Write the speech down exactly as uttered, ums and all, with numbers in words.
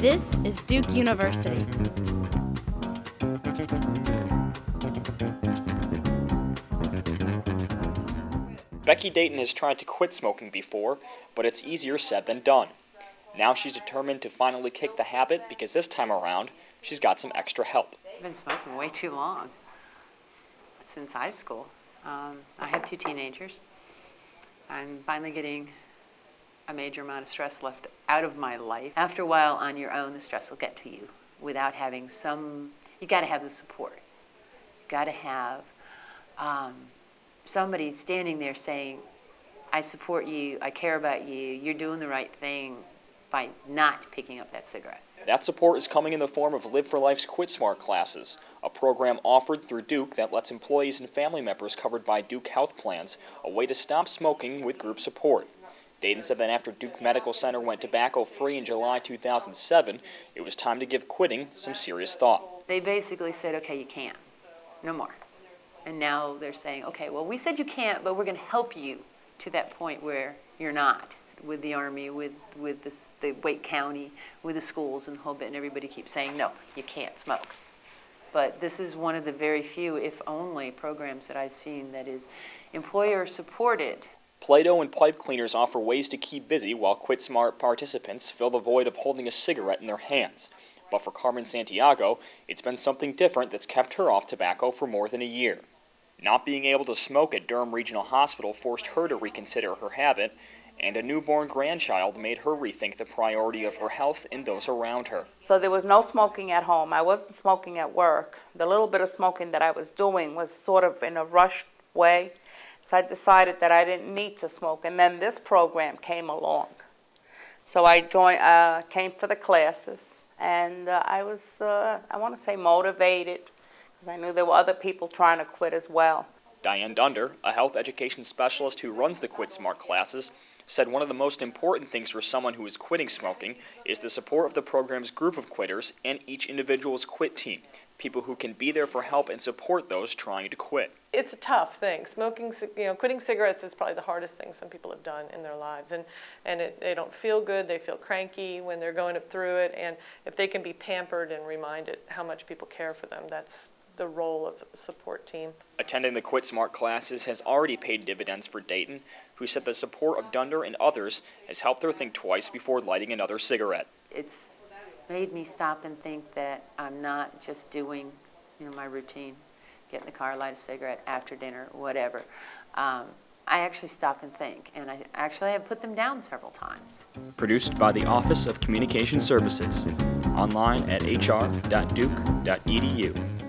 This is Duke University. Becky Dayton has tried to quit smoking before, but it's easier said than done. Now she's determined to finally kick the habit because this time around, she's got some extra help. I've been smoking way too long, since high school. Um, I had two teenagers. I'm finally getting a major amount of stress left out of my life. After a while on your own, the stress will get to you without having some, you gotta have the support. You gotta have um, somebody standing there saying, I support you, I care about you, you're doing the right thing by not picking up that cigarette. That support is coming in the form of Live for Life's QuitSmart classes, a program offered through Duke that lets employees and family members covered by Duke Health Plans a way to stop smoking with group support. Dayton said that after Duke Medical Center went tobacco-free in July two thousand seven, it was time to give quitting some serious thought. They basically said, okay, you can't, no more. And now they're saying, okay, well, we said you can't, but we're going to help you to that point where you're not. With the Army, with, with the, the Wake County, with the schools and the whole bit, and everybody keeps saying, no, you can't smoke. But this is one of the very few, if only, programs that I've seen that is employer-supported. Play-Doh and pipe cleaners offer ways to keep busy while QuitSmart participants fill the void of holding a cigarette in their hands. But for Carmen Santiago, it's been something different that's kept her off tobacco for more than a year. Not being able to smoke at Durham Regional Hospital forced her to reconsider her habit, and a newborn grandchild made her rethink the priority of her health and those around her. So there was no smoking at home. I wasn't smoking at work. The little bit of smoking that I was doing was sort of in a rushed way. So I decided that I didn't need to smoke. And then this program came along. So I joined, uh, came for the classes. And uh, I was, uh, I want to say, motivated, because I knew there were other people trying to quit as well. Diane Dunder, a health education specialist who runs the QuitSmart classes, said one of the most important things for someone who is quitting smoking is the support of the program's group of quitters and each individual's quit team, people who can be there for help and support those trying to quit. It's a tough thing. Smoking, you know, quitting cigarettes is probably the hardest thing some people have done in their lives, and, and it, they don't feel good. They feel cranky when they're going through it, and if they can be pampered and reminded how much people care for them, that's the role of a support team. Attending the QuitSmart classes has already paid dividends for Dayton, who said the support of Dunder and others has helped her think twice before lighting another cigarette. It's made me stop and think that I'm not just doing, you know, my routine, get in the car, light a cigarette after dinner, whatever. Um, I actually stop and think, and I actually have put them down several times. Produced by the Office of Communication Services, online at h r dot duke dot e d u.